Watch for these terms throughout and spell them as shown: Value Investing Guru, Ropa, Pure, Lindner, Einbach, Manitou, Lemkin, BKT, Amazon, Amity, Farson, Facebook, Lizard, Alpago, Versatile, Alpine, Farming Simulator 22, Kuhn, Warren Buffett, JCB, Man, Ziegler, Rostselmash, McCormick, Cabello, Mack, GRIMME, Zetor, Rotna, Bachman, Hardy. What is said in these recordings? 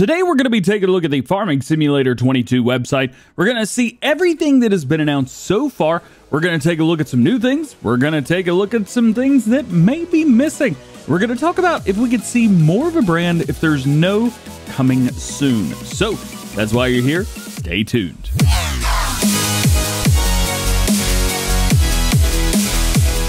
Today we're going to be taking a look at the Farming Simulator 22 website. We're going to see everything that has been announced so far. We're going to take a look at some new things. We're going to take a look at some things that may be missing. We're going to talk about if we could see more of a brand if there's no coming soon. So that's why you're here. Stay tuned.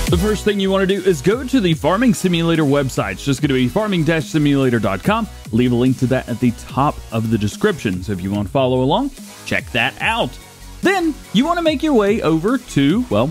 The first thing you want to do is go to the Farming Simulator website. It's just going to be farming-simulator.com. Leave a link to that at the top of the description. So if you want to follow along, check that out. Then you want to make your way over to, well,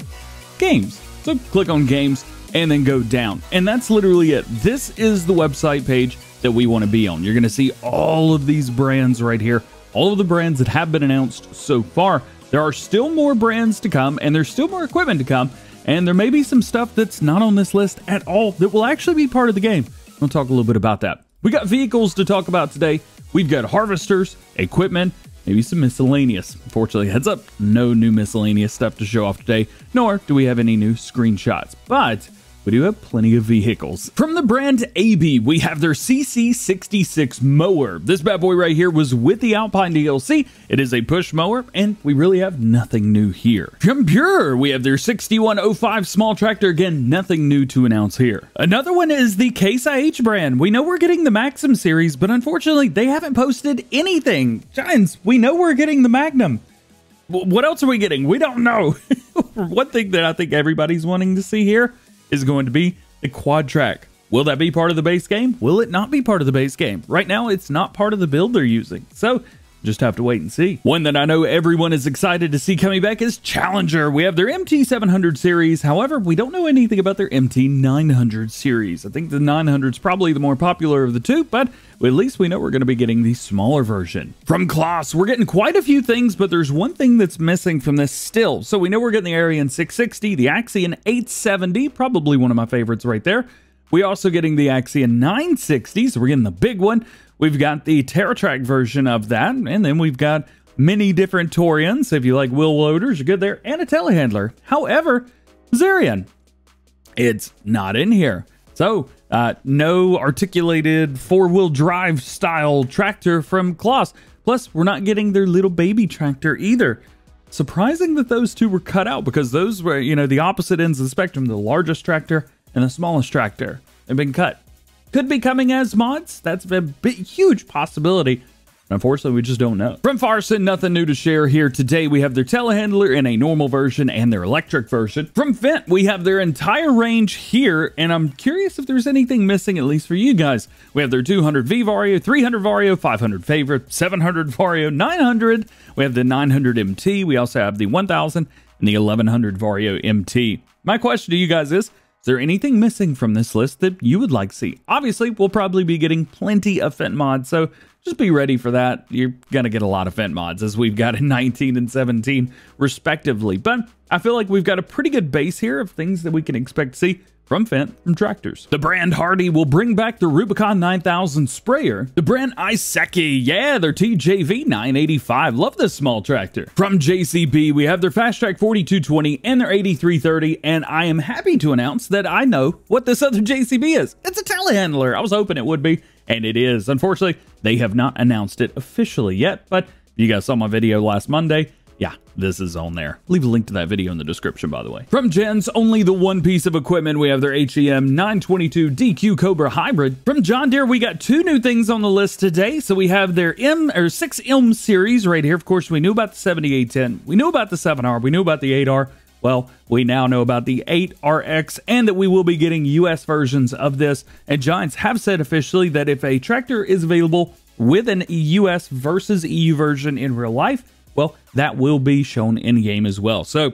games. So click on games and then go down. And that's literally it. This is the website page that we want to be on. You're going to see all of these brands right here. All of the brands that have been announced so far. There are still more brands to come and there's still more equipment to come. And there may be some stuff that's not on this list at all that will actually be part of the game. We'll talk a little bit about that. We got vehicles to talk about today. We've got harvesters, equipment, maybe some miscellaneous. Unfortunately, heads up, no new miscellaneous stuff to show off today, nor do we have any new screenshots, but we do have plenty of vehicles. From the brand AB, we have their CC66 mower. This bad boy right here was with the Alpine DLC. It is a push mower, and we really have nothing new here. From Pure, we have their 6105 small tractor. Again, nothing new to announce here. Another one is the Case IH brand. We know we're getting the Maxim series, but unfortunately, they haven't posted anything. Giants, we know we're getting the Magnum. What else are we getting? We don't know. One thing that I think everybody's wanting to see here is going to be the quad track. Will that be part of the base game? Will it not be part of the base game? Right now, it's not part of the build they're using. So just have to wait and see. One that I know everyone is excited to see coming back is Challenger. We have their MT700 series. However, we don't know anything about their MT900 series. I think the 900 is probably the more popular of the two, but at least we know we're going to be getting the smaller version. From Kloss, we're getting quite a few things, but there's one thing that's missing from this still. So we know we're getting the Arian 660, the Axion 870, probably one of my favorites right there. We're also getting the Axion 960, so we're getting the big one. We've got the TerraTrak version of that, and then we've got many different Torians. If you like wheel loaders, you're good there, and a telehandler. However, Zarian, it's not in here. So, no articulated four-wheel drive style tractor from Kloss. Plus, we're not getting their little baby tractor either. Surprising that those two were cut out because those were, you know, the opposite ends of the spectrum, the largest tractor and the smallest tractor have been cut. Could be coming as mods. That's a huge possibility. Unfortunately, we just don't know. From Farson, nothing new to share here today. We have their telehandler in a normal version and their electric version. From Fendt, we have their entire range here, and I'm curious if there's anything missing, at least for you guys. We have their 200V Vario, 300 Vario, 500 Favorite, 700 Vario, 900. We have the 900 MT. We also have the 1000 and the 1100 Vario MT. My question to you guys is there anything missing from this list that you would like to see? Obviously, we'll probably be getting plenty of Fendt mods, so just be ready for that. You're going to get a lot of Fendt mods, as we've got in 19 and 17, respectively. But I feel like we've got a pretty good base here of things that we can expect to see from Fendt, from tractors. The brand Hardy will bring back the Rubicon 9000 sprayer. The brand Iseki, yeah, their TJV 985. Love this small tractor. From JCB, we have their Fast Track 4220 and their 8330, and I am happy to announce that I know what this other JCB is. It's a telehandler. I was hoping it would be, and it is. Unfortunately, they have not announced it officially yet, but if you guys saw my video last Monday, yeah, this is on there. Leave a link to that video in the description, by the way. From Gens, only the one piece of equipment. We have their HEM 922 DQ Cobra Hybrid. From John Deere, we got two new things on the list today. So we have their 6M series right here. Of course, we knew about the 7810. We knew about the 7R. We knew about the 8R. Well, we now know about the 8RX and that we will be getting US versions of this. And Giants have said officially that if a tractor is available with an US versus EU version in real life, well, that will be shown in game as well. So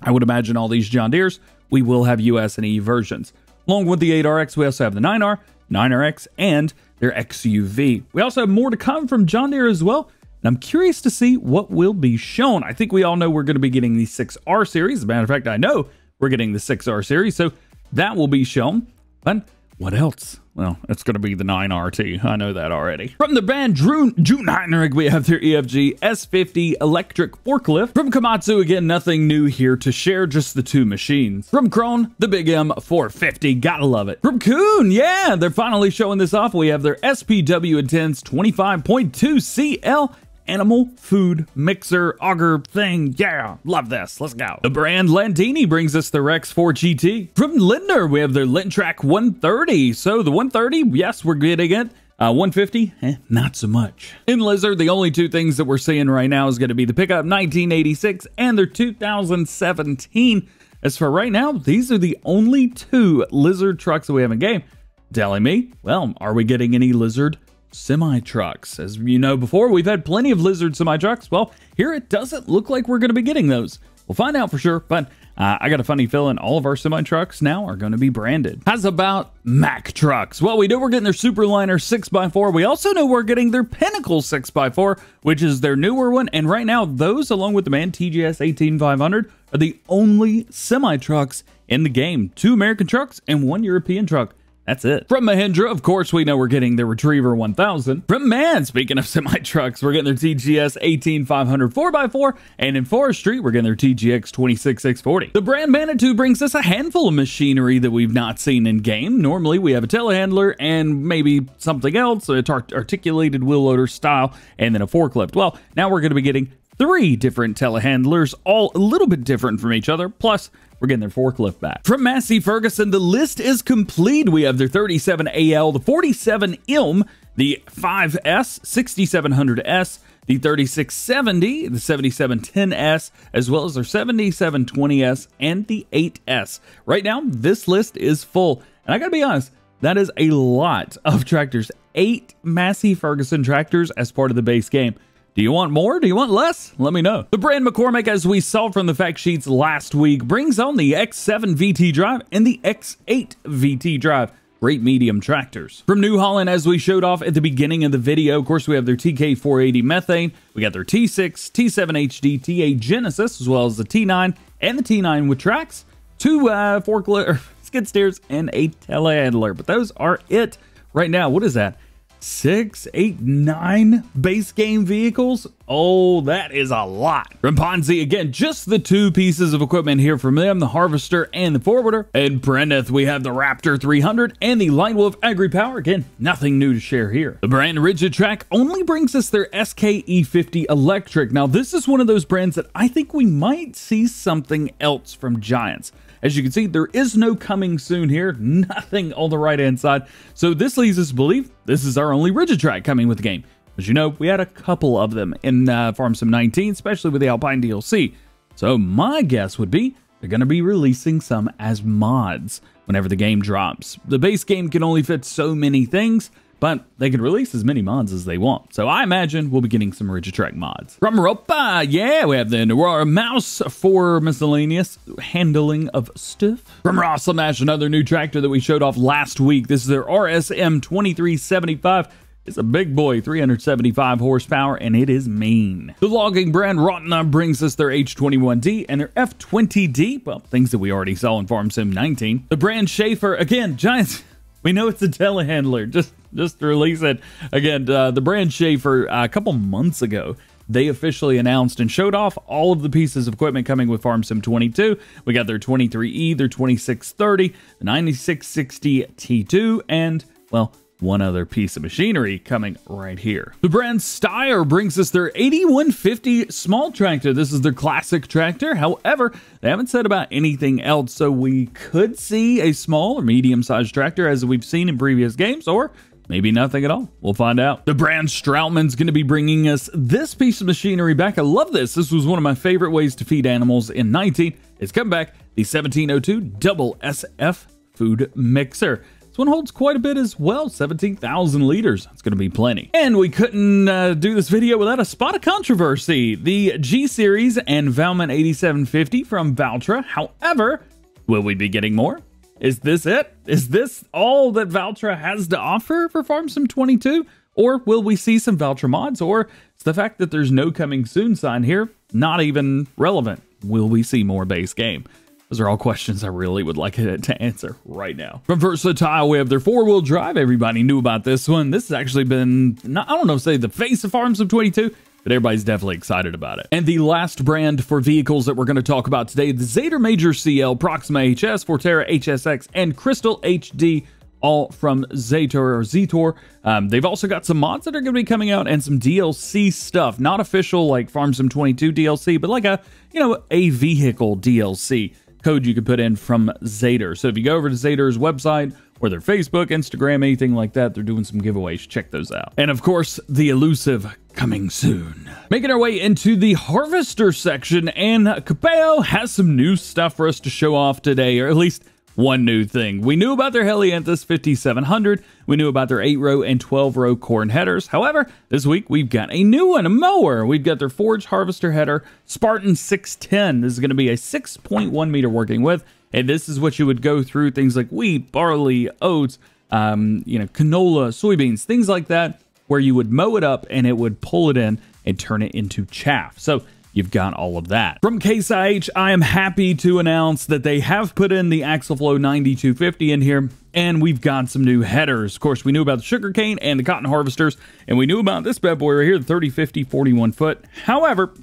I would imagine all these John Deeres, we will have US and EU versions. Along with the 8RX, we also have the 9R, 9RX, and their XUV. We also have more to come from John Deere as well. And I'm curious to see what will be shown. I think we all know we're going to be getting the 6R series. As a matter of fact, I know we're getting the 6R series. So that will be shown. But What else? Well, it's going to be the 9RT. I know that already. From the brand Drew Neinerig, we have their EFG S50 electric forklift. From Komatsu, again, nothing new here to share, just the two machines. From Kron, the Big M 450. Gotta love it. From Kuhn, yeah, they're finally showing this off. We have their SPW Intense 25.2 CL animal food mixer auger thing. Yeah, love this. Let's go. The brand Landini brings us the Rex 4GT. From Lindner, we have their Lintrac 130. So the 130, yes, we're getting it. 150, not so much. In Lizard, the only two things that we're seeing right now is going to be the pickup 1986 and their 2017. As for right now, these are the only two Lizard trucks that we have in game. Telling me, well, are we getting any Lizard semi-trucks? As you know, before we've had plenty of Lizard semi-trucks. Well, here it doesn't look like we're going to be getting those. We'll find out for sure, but I got a funny feeling all of our semi-trucks now are going to be branded. How's about Mack trucks? Well, we know we're getting their Superliner 6x4. We also know we're getting their Pinnacle 6x4, which is their newer one, and right now those, along with the Man TGS 18500, are the only semi-trucks in the game. Two American trucks and one European truck. That's it. From Mahindra, of course, we know we're getting their Retriever 1000. From Man, speaking of semi-trucks, we're getting their TGS 18500 4x4. And in Forestry, we're getting their TGX 26640. The brand Manitou brings us a handful of machinery that we've not seen in game. Normally, we have a telehandler and maybe something else, an articulated wheel loader style, and then a forklift. Well, now we're going to be getting three different telehandlers, all a little bit different from each other, plus we're getting their forklift back. From Massey Ferguson, the list is complete. We have their 37 AL, the 47 ILM, the 5S, 6700S, the 3670, the 7710S, as well as their 7720S and the 8S. Right now, this list is full. And I gotta be honest, that is a lot of tractors. 8 Massey Ferguson tractors as part of the base game. Do you want more? Do you want less? Let me know. The brand McCormick, as we saw from the fact sheets last week, brings on the X7 VT drive and the X8 VT drive. Great medium tractors. From New Holland, as we showed off at the beginning of the video, of course, we have their TK480 Methane. We got their T6, T7HD, TA Genesis, as well as the T9 and the T9 with tracks, two forklift, skid steers, and a telehandler. But those are it right now. What is that? 6, 8, 9 base game vehicles. Oh, that is a lot. From Ponzi, again, just the two pieces of equipment here from them, the harvester and the forwarder. And Brenneth, we have the Raptor 300 and the Lightwolf Agri Power. Again, nothing new to share here. The brand Rigitrac only brings us their SKE50 electric. Now, this is one of those brands that I think we might see something else from Giants. As you can see, there is no coming soon here, nothing on the right-hand side. So this leads us to believe this is our only Rigitrac coming with the game. As you know, we had a couple of them in Farm Sim 19, especially with the Alpine DLC. So my guess would be they're going to be releasing some as mods whenever the game drops. The base game can only fit so many things, but they could release as many mods as they want. So I imagine we'll be getting some Rigitrac mods. From Ropa, yeah, we have the Noir Mouse for miscellaneous handling of stuff. From Rostselmash, another new tractor that we showed off last week. This is their RSM 2375. It's a big boy, 375 horsepower, and it is mean. The logging brand Rotna brings us their H21D and their F20D. Well, things that we already saw in Farm Sim 19. The brand Schaefer, again, Giants, we know it's a telehandler. Just to release it. Again, the brand Schaefer, a couple months ago, they officially announced and showed off all of the pieces of equipment coming with Farm Sim 22. We got their 23E, their 2630, the 9660 T2, and, well, one other piece of machinery coming right here. The brand Steyr brings us their 8150 small tractor. This is their classic tractor. However, they haven't said about anything else, so we could see a small or medium-sized tractor as we've seen in previous games, or maybe nothing at all. We'll find out. The brand Strautmann's going to be bringing us this piece of machinery back. I love this. This was one of my favorite ways to feed animals in 19. It's come back, the 1702 double SF food mixer. This one holds quite a bit as well, 17,000 liters. That's going to be plenty. And we couldn't do this video without a spot of controversy. The G-Series and Valmont 8750 from Valtra. However, will we be getting more? Is this it? Is this all that Valtra has to offer for Farm Sim 22? Or will we see some Valtra mods? Or it's the fact that there's no coming soon sign here, not even relevant. Will we see more base game? Those are all questions I really would like to answer right now. From Versatile, we have their four-wheel drive. Everybody knew about this one. This has actually been, I don't know, say the face of Farm Sim 22, but everybody's definitely excited about it. And the last brand for vehicles that we're going to talk about today, the Zetor Major CL, Proxima HS, Forterra HSX, and Crystal HD, all from Zetor or Zetor. They've also got some mods that are going to be coming out and some DLC stuff. Not official like Farm Sim 22 DLC, but like a vehicle DLC code you could put in from Zetor. So if you go over to Zetor's website or their Facebook, Instagram, anything like that, they're doing some giveaways. Check those out. And of course, the elusive coming soon. Making our way into the harvester section, and Cabello has some new stuff for us to show off today, or at least one new thing. We knew about their Helianthus 5700. We knew about their 8-row and 12-row corn headers. However, this week we've got a new one, a mower. We've got their Forage Harvester header, Spartan 610. This is going to be a 6.1 meter working width, and this is what you would go through things like wheat, barley, oats, canola, soybeans, things like that, where you would mow it up and it would pull it in and turn it into chaff. So you've got all of that. From Case IH, I am happy to announce that they have put in the Axleflow 9250 in here, and we've got some new headers. Of course, we knew about the sugarcane and the cotton harvesters, and we knew about this bad boy right here, the 3050 41 foot. However,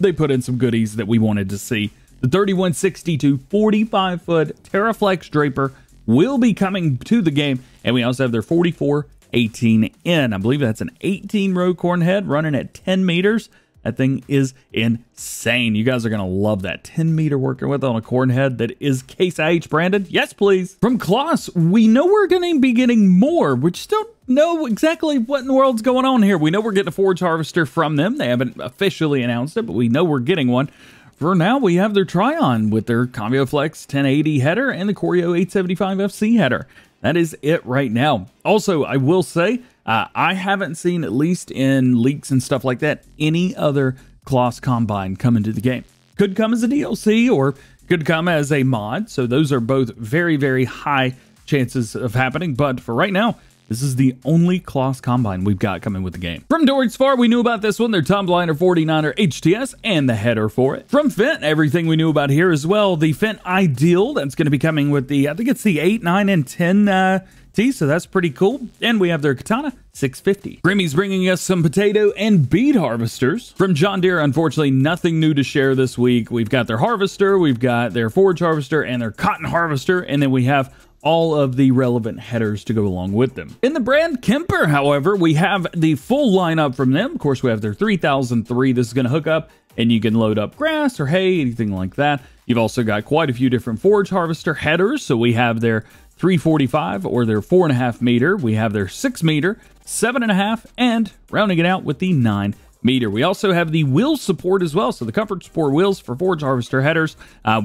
they put in some goodies that we wanted to see. The 3162 45 foot Terraflex Draper will be coming to the game, and we also have their 4418N. I believe that's an 18-row corn head running at 10 meters. That thing is insane. You guys are going to love that. 10 meter working with on a corn head that is Case IH branded. Yes, please. From Kloss, we know we're going to be getting more. We just don't know exactly what in the world's going on here. We know we're getting a forage harvester from them. They haven't officially announced it, but we know we're getting one. For now, we have their Tryon with their ConvoFlex 1080 header and the Corio 875 FC header. That is it right now. Also, I will say, I haven't seen, at least in leaks and stuff like that, any other Kloss Combine come into the game. Could come as a DLC or could come as a mod. So those are both very, very high chances of happening. But for right now, this is the only Kloss Combine we've got coming with the game. From Doric's Far, we knew about this one, their Tombliner 49er HTS and the header for it. From Fendt, everything we knew about here as well. The Fendt Ideal, that's going to be coming with the, I think it's the 8, 9, and 10 T, so that's pretty cool. And we have their Katana 650. Grimmy's bringing us some potato and beet harvesters. From John Deere, unfortunately, nothing new to share this week. We've got their harvester, we've got their forage harvester, and their cotton harvester, and then we have all of the relevant headers to go along with them. In the brand Kemper, however, we have the full lineup from them. Of course, we have their 3003. This is going to hook up, and you can load up grass or hay, anything like that. You've also got quite a few different forage harvester headers. So we have their 345 or their 4.5 meter. We have their 6 meter, 7.5, and rounding it out with the 9 meter. We also have the wheel support as well. So the comfort support wheels for forage harvester headers.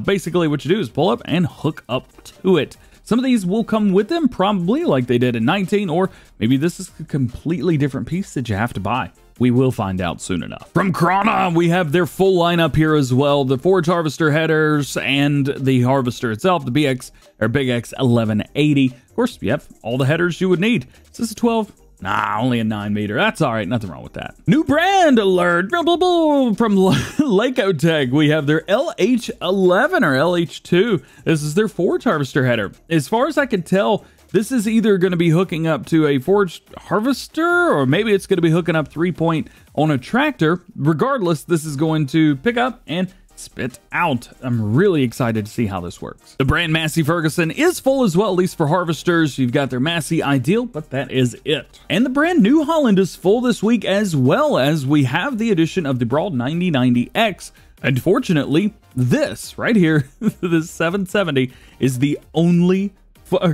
Basically what you do is pull up and hook up to it. Some of these will come with them probably like they did in 19, or maybe this is a completely different piece that you have to buy. We will find out soon enough. From Krana, we have their full lineup here as well. The forage harvester headers and the harvester itself, the BX or Big X 1180. Of course, you have all the headers you would need. Is this a 12? Nah, only a 9 meter. That's all right. Nothing wrong with that. New brand alert. Blah, blah, blah. From Lakotech, we have their LH11 or LH2. This is their forage harvester header. As far as I can tell, this is either going to be hooking up to a forage harvester, or maybe it's going to be hooking up 3-point on a tractor. Regardless, this is going to pick up and spit out. I'm really excited to see how this works. The brand Massey Ferguson is full as well, at least for harvesters. You've got their Massey Ideal, but that is it. And the brand New Holland is full this week, as well as we have the addition of the Broad 9090X. Unfortunately, this right here, this 770, is the only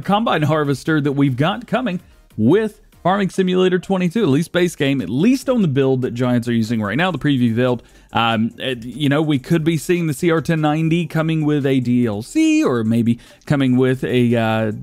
combine harvester that we've got coming with Farming Simulator 22, at least base game, at least on the build that Giants are using right now, the preview build. We could be seeing the CR1090 coming with a DLC, or maybe coming with a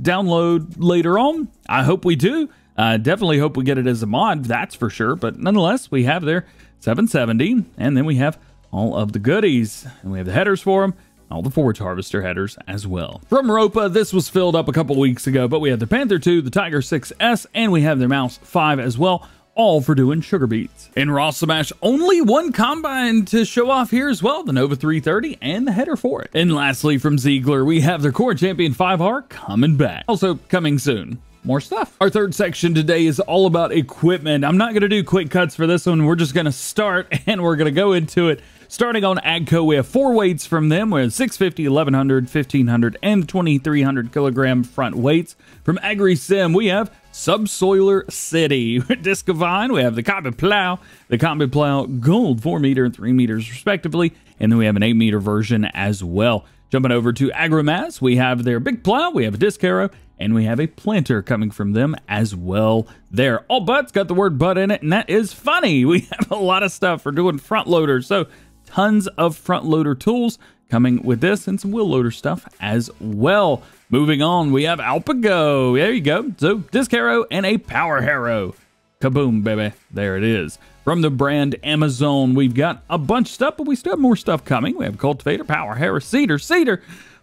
download later on. I hope we do. Definitely hope we get it as a mod, that's for sure. But nonetheless, we have their 770, and then we have all of the goodies, and we have the headers for them, all the forage harvester headers as well. From Ropa, this was filled up a couple weeks ago, but we have the Panther 2, the Tiger 6S, and we have their Mouse 5 as well. all for doing sugar beets. In Rostselmash, only one combine to show off here as well, the Nova 330 and the header for it. And lastly from Ziegler, we have their Core Champion 5R coming back. Also coming soon. More stuff. Our third section today is all about equipment. I'm not going to do quick cuts for this one. We're just going to start and we're going to go into it. Starting on AGCO, we have four weights from them. We have 650, 1100, 1500, and 2300 kilogram front weights. From AgriSim, we have Subsoiler City. Discovine, we have the Combi Plow, Gold, 4 meter and 3 meters respectively. And then we have an 8 meter version as well. Jumping over to AgriMass, we have their Big Plow, we have a Disc Harrow, and we have a planter coming from them as well there. All Butt's got the word butt in it, and that is funny. We have a lot of stuff for doing front loaders. So tons of front loader tools coming with this and some wheel loader stuff as well. Moving on, we have Alpago. There you go. So Disc Harrow and a Power Harrow. Kaboom, baby. There it is. From the brand Amazon, we've got a bunch of stuff, but we still have more stuff coming. We have Cultivator, Power Harrow, Cedar,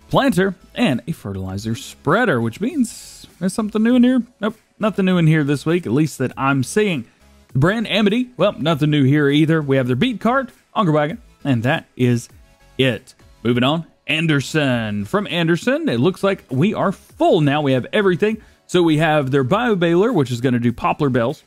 Planter, and a Fertilizer Spreader, which means there's something new in here. Nope, nothing new in here this week, at least that I'm seeing. The brand Amity, well, nothing new here either. We have their Beet Cart, Unger Wagon, and that is it. Moving on, Anderson. From Anderson, it looks like we are full now. We have everything. So we have their Bio Baler, which is going to do poplar bells.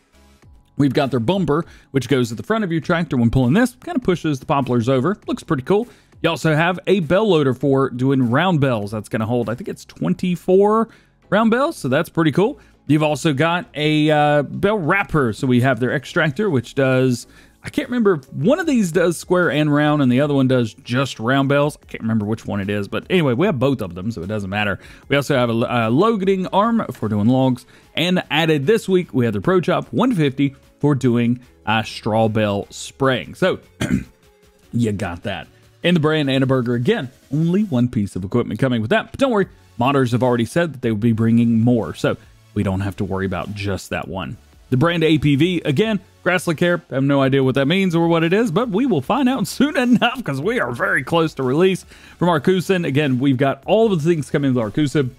We've got their bumper, which goes at the front of your tractor when pulling this. Kind of pushes the poplars over. Looks pretty cool. You also have a bell loader for doing round bells. That's going to hold, I think it's 24 round bells. So that's pretty cool. You've also got a bell wrapper. So we have their extractor, which does, I can't remember. One of these does square and round, and the other one does just round bells. I can't remember which one it is. But anyway, we have both of them, so it doesn't matter. We also have a loading arm for doing logs. And added this week, we have the Pro Chop 150 for doing straw bale spraying. So you got that. And the brand Annaberger, again, only one piece of equipment coming with that. But don't worry, modders have already said that they would be bringing more, so we don't have to worry about just that one. The brand APV, again, Grassland Care. I have no idea what that means or what it is, but we will find out soon enough because we are very close to release. From Arcusin, again, we've got all of the things coming with Arcusin.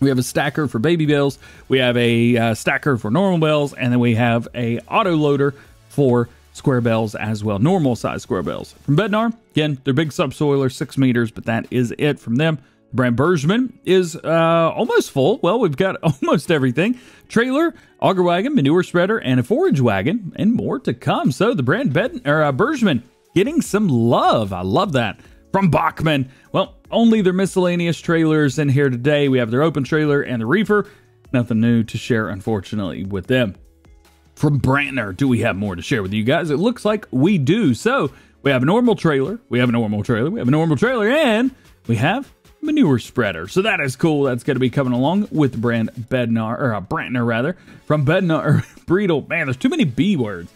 We have a stacker for baby bells. We have a stacker for normal bells, and then we have a auto loader for square bells as well, normal size square bells. From Bednar, again, they're big subsoiler, 6 meters, but that is it from them. Brand Bergman is almost full. Well, we've got almost everything. Trailer, auger wagon, manure spreader, and a forage wagon, and more to come. So the brand Bergman getting some love. I love that. From Bachman, well, only their miscellaneous trailers in here today. We have their open trailer and the reefer. Nothing new to share, unfortunately, with them. From Brantner, do we have more to share with you guys? It looks like we do. So we have a normal trailer, and we have manure spreader. So that is cool. That's going to be coming along with the brand Bednar, or Brantner rather. From Bednar, Breedle, man, there's too many B words.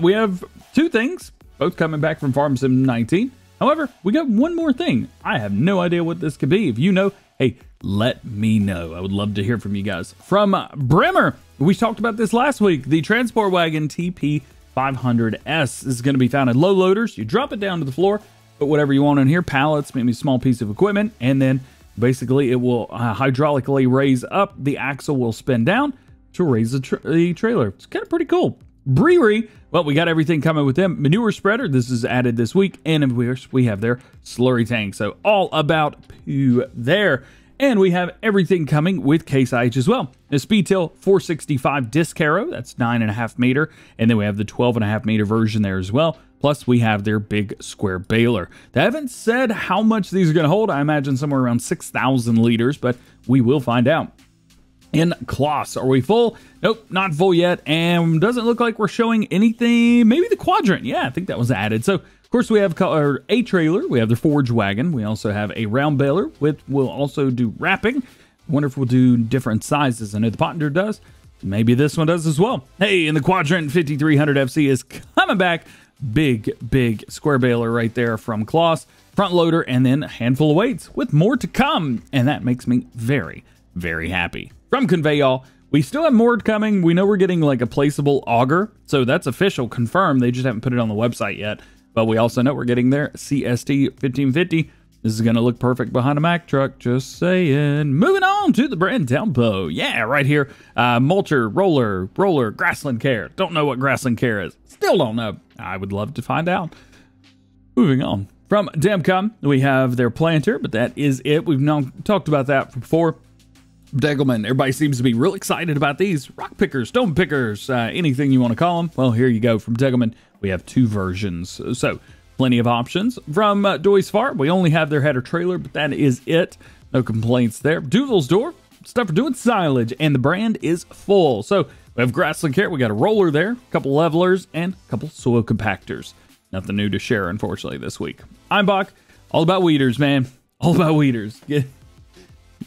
We have two things, both coming back from Farm Sim 19. However, we got one more thing. I have no idea what this could be. If you know, hey, let me know. I would love to hear from you guys. From Bremer, we talked about this last week. The Transport Wagon TP500S is going to be found in low loaders. You drop it down to the floor, put whatever you want in here, pallets, maybe a small piece of equipment, and then basically it will hydraulically raise up. The axle will spin down to raise the trailer. It's kind of pretty cool. Brewery, well, we got everything coming with them. Manure spreader, this is added this week. And of course, we have their slurry tank. So all about poo there. And we have everything coming with Case IH as well. The Speedtail 465 Disc Harrow, that's 9.5 meter. And then we have the 12.5 meter version there as well. Plus we have their big square baler. They haven't said how much these are gonna hold. I imagine somewhere around 6,000 liters, but we will find out. In Kloss, are we full? Nope, not full yet, and doesn't look like we're showing anything. Maybe the quadrant. Yeah, I think that was added. So, of course, we have a trailer. We have the forage wagon. We also have a round baler, which will also do wrapping. I wonder if we'll do different sizes. I know the Pottinger does. Maybe this one does as well. Hey, in the quadrant, 5300 FC is coming back. Big square baler right there from Kloss. Front loader, and then a handful of weights with more to come. And that makes me very, very happy. From Convey All, we still have more coming. We know we're getting like a placeable auger, so that's official, confirmed. They just haven't put it on the website yet, but we also know we're getting their CST 1550, This is going to look perfect behind a Mack truck, just saying. Moving on to the brand tempo. Yeah, right here. Mulcher, roller, grassland care. Don't know what grassland care is. Still don't know. I would love to find out. Moving on. From Demcom, we have their planter, but that is it. We've talked about that before. Degelman, everybody seems to be real excited about these. Rock pickers, stone pickers, anything you want to call them. Well, here you go. From Degelman, we have two versions. So, plenty of options. From Doy's Farm, we only have their header trailer, but that is it. No complaints there. Duval's Door, stuff for doing silage, and the brand is full. So we have grassland care, we got a roller there, a couple levelers, and a couple soil compactors. Nothing new to share, unfortunately, this week. Einbach, all about weeders, man. All about weeders. Yeah.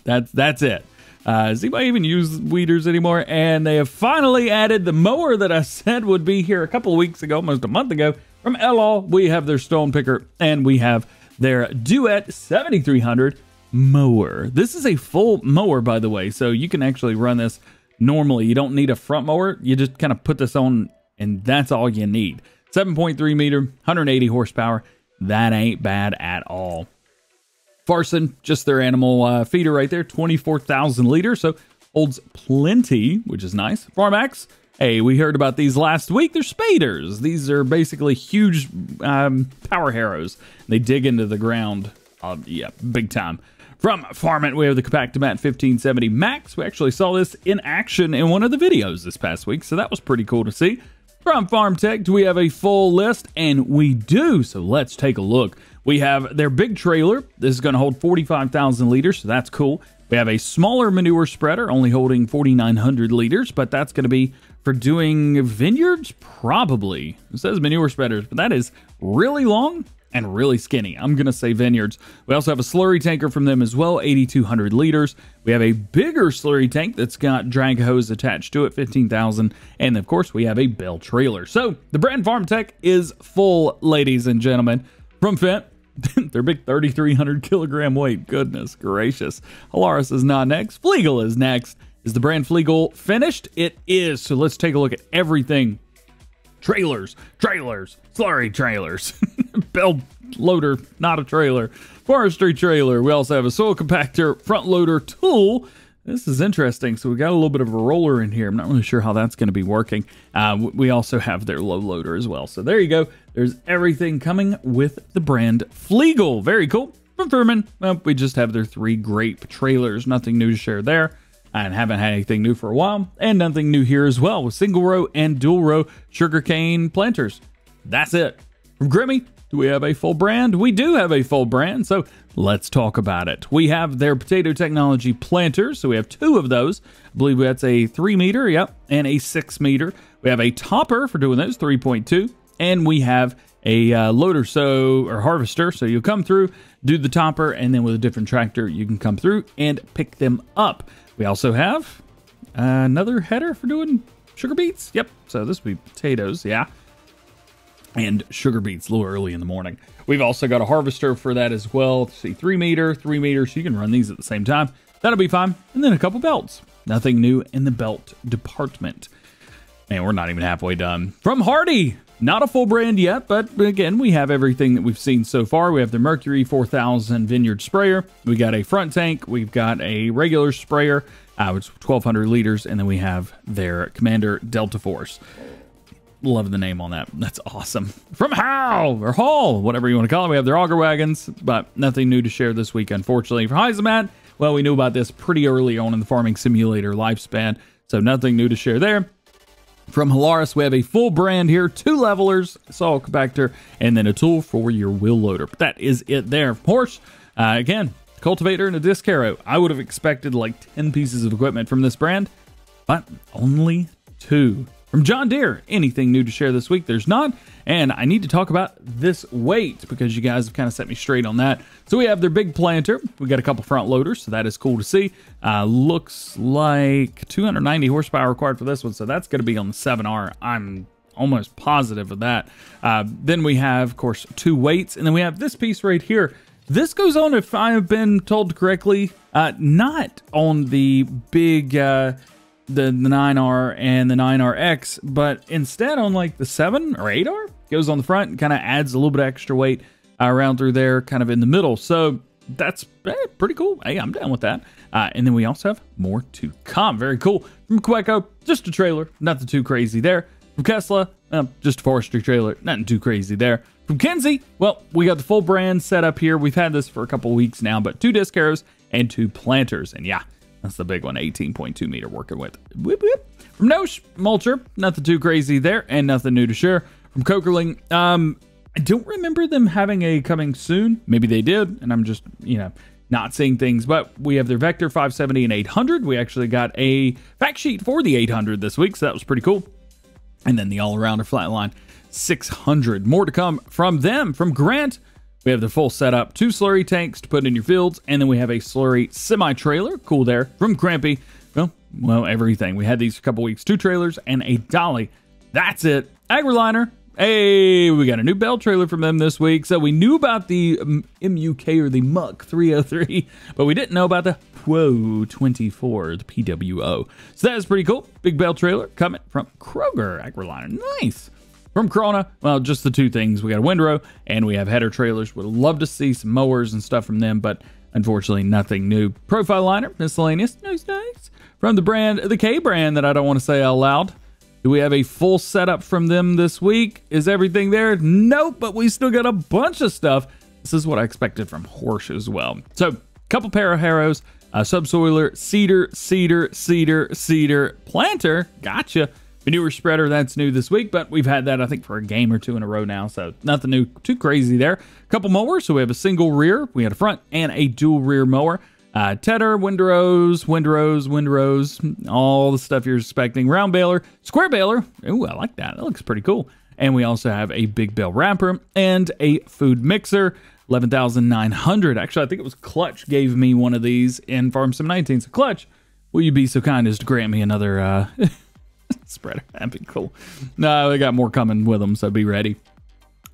That's it. Does anybody even use weeders anymore? And they have finally added the mower that I said would be here a couple of weeks ago, almost a month ago. From Elal, we have their stone picker, and we have their Duet 7300 mower. This is a full mower, by the way, so you can actually run this normally. You don't need a front mower. You just kind of put this on, and that's all you need. 7.3 meter, 180 horsepower. That ain't bad at all. Farson, just their animal feeder right there, 24,000 liters, so holds plenty, which is nice. Farmax. Hey, we heard about these last week. They're spaders. These are basically huge power harrows. They dig into the ground. Yeah, big time. From Farmint, we have the Compactomat 1570 Max. We actually saw this in action in one of the videos this past week, so that was pretty cool to see. From Farm Tech, we have a full list, and we do, so let's take a look. We have their big trailer. This is going to hold 45,000 liters, so that's cool. We have a smaller manure spreader, only holding 4,900 liters, but that's going to be for doing vineyards, probably. It says manure spreaders, but that is really long and really skinny. I'm going to say vineyards. We also have a slurry tanker from them as well, 8,200 liters. We have a bigger slurry tank that's got drag hose attached to it, 15,000. And of course, we have a bell trailer. So the brand Farm Tech is full, ladies and gentlemen. From Fendt, their big 3,300 kilogram weight. Goodness gracious. Halaris is not next. Flegel is next. Is the brand Flegel finished? It is. So let's take a look at everything. Trailers, slurry trailers, belt loader, not a trailer, forestry trailer. We also have a soil compactor, front loader tool. This is interesting. So we got a little bit of a roller in here. I'm not really sure how that's going to be working. We also have their low loader as well. So there you go. There's everything coming with the brand Flegel. Very cool. From Furman, well, we just have their three grape trailers. Nothing new to share there. And haven't had anything new for a while. And nothing new here as well with single row and dual row sugarcane planters. That's it. From Grimmy, do we have a full brand? We do have a full brand, so let's talk about it. We have their Potato Technology planters, so we have two of those. I believe that's a 3 meter, yep, and a 6 meter. We have a topper for doing those, 3.2, and we have a loader, so, or harvester, so you'll come through, do the topper, and then with a different tractor, you can come through and pick them up. We also have another header for doing sugar beets, yep, so this would be potatoes, yeah. And sugar beets a little early in the morning. We've also got a harvester for that as well. See, 3 meter, 3 meter. So you can run these at the same time. That'll be fine. And then a couple belts. Nothing new in the belt department. Man, we're not even halfway done. From Hardy, not a full brand yet, but again, we have everything that we've seen so far. We have the Mercury 4000 vineyard sprayer. We got a front tank. We've got a regular sprayer, which is 1200 liters. And then we have their Commander Delta Force. Love the name on that. That's awesome. From Howl or Hall, whatever you want to call it. We have their auger wagons, but nothing new to share this week, unfortunately. For Heisemat, well, we knew about this pretty early on in the Farming Simulator lifespan, so nothing new to share there. From Halaris, we have a full brand here, two levelers, soil compactor, and then a tool for your wheel loader. But that is it there. Horsch, again, cultivator and a disc harrow. I would have expected like 10 pieces of equipment from this brand, but only 2. From John Deere, anything new to share this week? There's not, and I need to talk about this weight because you guys have kind of set me straight on that. So we have their big planter. We got a couple front loaders, so that is cool to see. Looks like 290 horsepower required for this one, so that's going to be on the 7R. I'm almost positive of that. Then we have, of course, 2 weights, and then we have this piece right here. This goes on, if I have been told correctly, not on the big... The 9R and the 9RX, but instead on like the 7 or 8R, goes on the front and kind of adds a little bit of extra weight around through there, kind of in the middle. So that's pretty cool. Hey, I'm down with that. And then we also have more to come. Very cool. From Queco, just a trailer. Nothing too crazy there. From Kessla, just a forestry trailer. Nothing too crazy there. From Kenzie, well, we got the full brand set up here. We've had this for a couple weeks now, but 2 disc harrows and 2 planters. And yeah, that's the big one, 18.2 meter working with. Whip, whip. From Nosh, Mulcher, nothing too crazy there and nothing new to share. From Cokerling, I don't remember them having a coming soon. Maybe they did, and I'm just, you know, not seeing things, but we have their Vector 570 and 800. We actually got a fact sheet for the 800 this week, so that was pretty cool. And then the all-arounder Flatline 600. More to come from them. From Grant, we have the full setup, 2 slurry tanks to put in your fields, and then we have a slurry semi-trailer. Cool there. From Grampy, well, everything. We had these for a couple weeks, 2 trailers and a dolly. That's it. AgriLiner, hey, we got a new Bell trailer from them this week. So we knew about the MUK or the MUK 303, but we didn't know about the PWO 24, the PWO. So that is pretty cool. Big Bell trailer coming from Kroger, AgriLiner. Nice. From Corona, well, just the 2 things. We got a windrow and we have header trailers. Would love to see some mowers and stuff from them, but unfortunately nothing new. Profile Liner, miscellaneous, nice, nice. From the brand, the K brand that I don't want to say out loud. Do we have a full setup from them this week? Is everything there? Nope, but we still got a bunch of stuff. This is what I expected from Horsch as well. So, a couple pair of harrows, subsoiler, cedar, cedar, cedar, cedar, planter, gotcha. Manure spreader, that's new this week, but we've had that, I think, for a game or 2 in a row now, so nothing new, too crazy there. A couple mowers, so we have a single rear, we had a front, and a dual rear mower. Tether, windrows, windrows, windrows, all the stuff you're expecting. Round baler, square baler. Ooh, I like that. That looks pretty cool. And we also have a big bale wrapper and a food mixer, 11,900. Actually, I think it was Clutch gave me one of these in Farm Sim 19. So Clutch, will you be so kind as to grant me another spreader? That'd be cool. No, they got more coming with them, so be ready.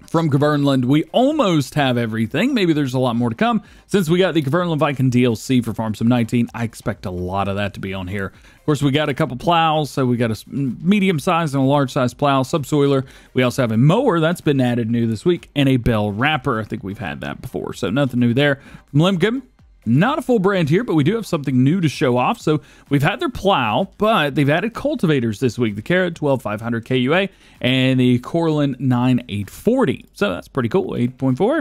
From Kverneland, we almost have everything. Maybe there's a lot more to come. Since we got the Kverneland Viking DLC for Farm Sim 19, I expect a lot of that to be on here. Of course, we got a couple plows, so we got a medium-sized and a large-sized plow, subsoiler. We also have a mower that's been added new this week, and a bell wrapper. I think we've had that before, so nothing new there. From Lemkin, not a full brand here, but we do have something new to show off. So we've had their plow, but they've added cultivators this week. The Carrot 12,500 KUA and the Corlin 9,840. So that's pretty cool, 8.4.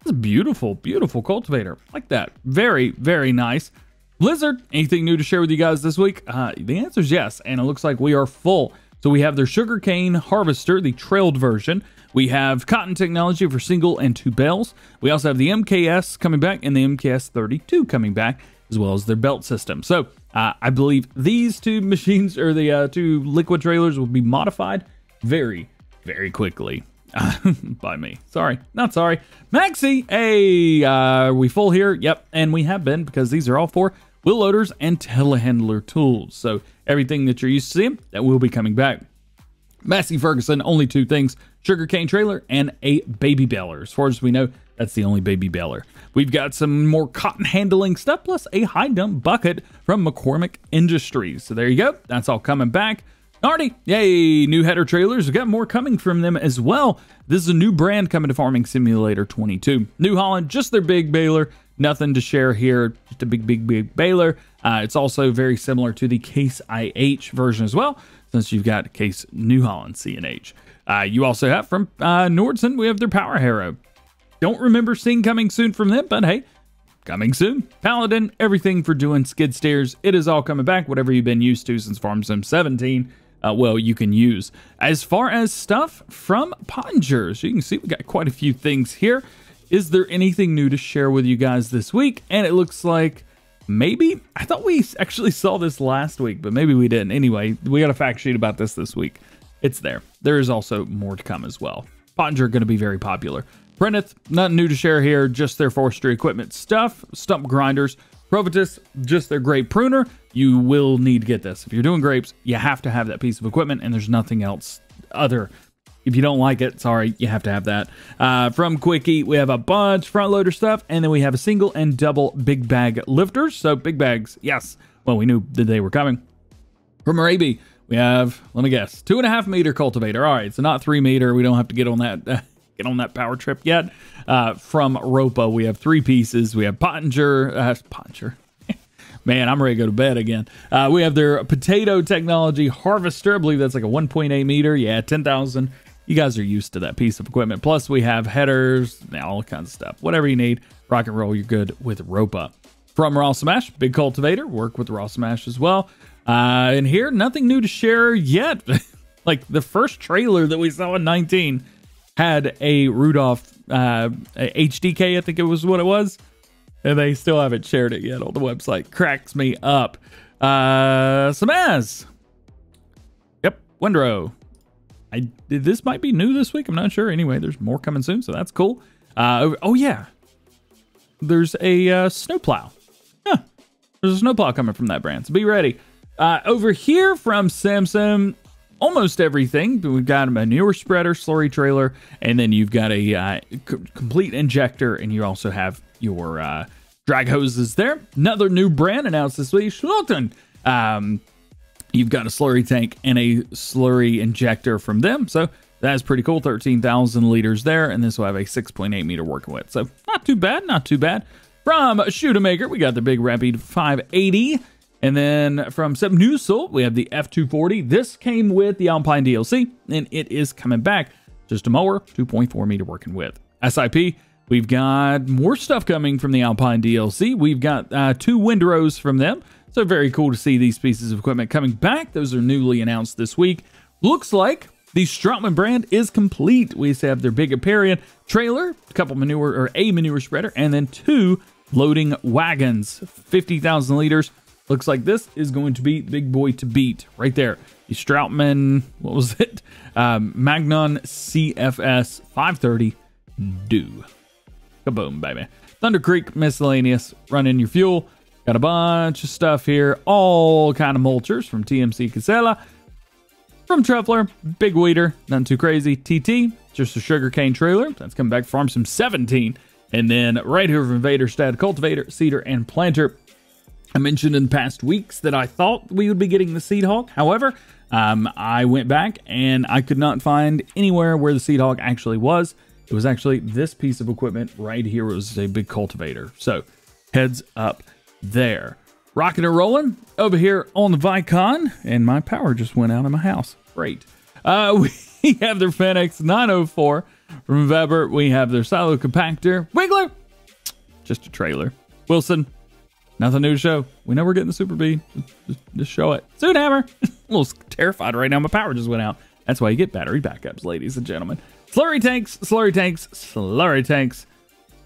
That's a beautiful, beautiful cultivator. I like that. Very, very nice. Lizard, anything new to share with you guys this week? The answer is yes, and it looks like we are full. So we have their sugarcane harvester, the trailed version. We have cotton technology for single and 2 bales. We also have the MKS coming back and the MKS 32 coming back, as well as their belt system. So I believe these 2 machines or the 2 liquid trailers will be modified very, very quickly by me. Sorry, not sorry. Maxi, hey, are we full here? Yep, and we have been because these are all 4 wheel loaders and telehandler tools. So everything that you're used to seeing, that will be coming back. Massey Ferguson, only 2 things, sugarcane trailer and a baby baler. As far as we know, that's the only baby baler. We've got some more cotton handling stuff, plus a high dump bucket from McCormick Industries. So there you go. That's all coming back. Hardy, yay, new header trailers. We've got more coming from them as well. This is a new brand coming to Farming Simulator 22. New Holland, just their big baler. Nothing to share here, just a big, big, big baler. It's also very similar to the Case IH version as well, since you've got Case New Holland CNH. You also have from Nordson, we have their power harrow. Don't remember seeing coming soon from them, but hey, coming soon. Paladin, everything for doing skid steers. It is all coming back, whatever you've been used to since Farm Sim 17. Well, you can use. As far as stuff from Pottingers, you can see we got quite a few things here. Is there anything new to share with you guys this week? And it looks like maybe, I thought we actually saw this last week, but maybe we didn't. Anyway, we got a fact sheet about this week. It's there. There is also more to come as well. Pottinger going to be very popular. Brenneth, nothing new to share here, just their forestry equipment stuff, stump grinders. Provitus, just their grape pruner. You will need to get this. If you're doing grapes, you have to have that piece of equipment, and there's nothing else other. If you don't like it, sorry, you have to have that. From Quickie, we have a bunch front loader stuff, and then we have a single and double big bag lifters. So big bags, yes. Well, we knew that they were coming. From our AB, we have, let me guess, 2.5 meter cultivator. All right, so not 3 meter. We don't have to get on that get on that power trip yet. From Ropa, we have three pieces. We have Pottinger. Pottinger. Man, I'm ready to go to bed again. We have their potato technology harvester. I believe that's like a 1.8 meter. Yeah, 10,000. You guys are used to that piece of equipment. Plus, we have headers, all kinds of stuff. Whatever you need, rock and roll, you're good with Ropa. From Rostselmash, big cultivator, work with Rostselmash as well. And here, nothing new to share yet. Like the first trailer that we saw in 19 had a Rudolph HDK, I think it was what it was. And they still haven't shared it yet on the website. Cracks me up. Samasz. Yep, Windrow. This might be new this week. I'm not sure. Anyway, there's more coming soon, so that's cool. Oh, yeah. There's a snowplow. Huh. There's a snowplow coming from that brand, so be ready. Over here from Samsung, almost everything. We've got a manure spreader, slurry trailer, and then you've got a complete injector, and you also have your drag hoses there. Another new brand announced this week, Strautmann. You've got a slurry tank and a slurry injector from them. So that's pretty cool. 13,000 liters there. And this will have a 6.8 meter working width. So not too bad. Not too bad. From Shootamaker, we got the big Rapid 580. And then from Subnusel, we have the F240. This came with the Alpine DLC. And it is coming back. Just a mower, 2.4 meter working width. SIP, we've got more stuff coming from the Alpine DLC. We've got two windrows from them. So very cool to see these pieces of equipment coming back. Those are newly announced this week. Looks like the Strautmann brand is complete. We have their big Aperion trailer, a couple manure or a manure spreader, and then two loading wagons, 50,000 liters. Looks like this is going to be the big boy to beat right there. The Strautmann, what was it? Magnon CFS 530 do. Kaboom, baby. Thunder Creek miscellaneous, run in your fuel. Got a bunch of stuff here, all kind of mulchers from TMC Casella, from Truffler, Big Weeder, nothing too crazy. TT, just a sugarcane trailer. That's coming back from some 17. And then right here from Vaderstad, cultivator, seeder, and planter. I mentioned in past weeks that I thought we would be getting the Seed Hog. However, I went back and I could not find anywhere where the Seed Hog actually was. It was actually this piece of equipment right here. It was a big cultivator. So heads up there. Rocking and rolling over here on the Vicon, and my power just went out of my house. Great. We have their Fenix 904 from Weber. We have their silo compactor. Wiggler, just a trailer. Wilson, nothing new to show. We know we're getting the Super B. Just show it. Soon Hammer. I'm a little terrified right now. My power just went out. That's why you get battery backups, ladies and gentlemen. Slurry tanks, slurry tanks, slurry tanks,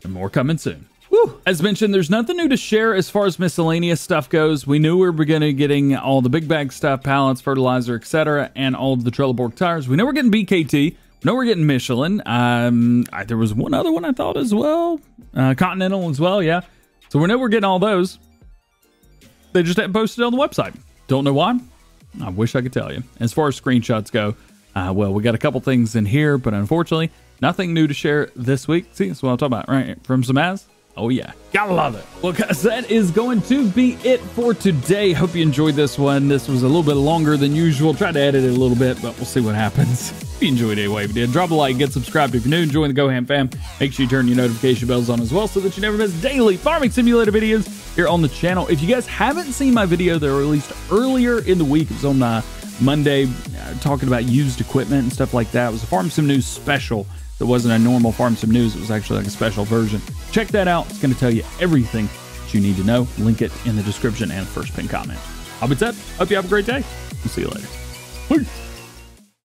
and more coming soon. Whew. As mentioned, there's nothing new to share as far as miscellaneous stuff goes. We knew we were going to getting all the big bag stuff, pallets, fertilizer, etc., and all of the Trelleborg tires. We know we're getting BKT. We know we're getting Michelin. There was one other one I thought as well. Continental as well, yeah. So we know we're getting all those. They just haven't posted on the website. Don't know why. I wish I could tell you. As far as screenshots go, well, we got a couple things in here, but unfortunately, nothing new to share this week. See, that's what I'm talking about, right? From Samasz. Oh yeah, gotta love it. Well guys, that is going to be it for today. Hope you enjoyed this one. This was a little bit longer than usual. Tried to edit it a little bit, but we'll see what happens. If you enjoyed it anyway, if you did, drop a like, get subscribed. If you're new, join the GoHam fam. Make sure you turn your notification bells on as well so that you never miss daily Farming Simulator videos here on the channel. If you guys haven't seen my video that I released earlier in the week, it was on Monday, talking about used equipment and stuff like that. It was a Farm Sim News special. That wasn't a normal Farm Sim News. It was actually like a special version. Check that out. It's going to tell you everything that you need to know. Link it in the description and first pin comment. I'll be set. Hope you have a great day. We'll see you later. Bye.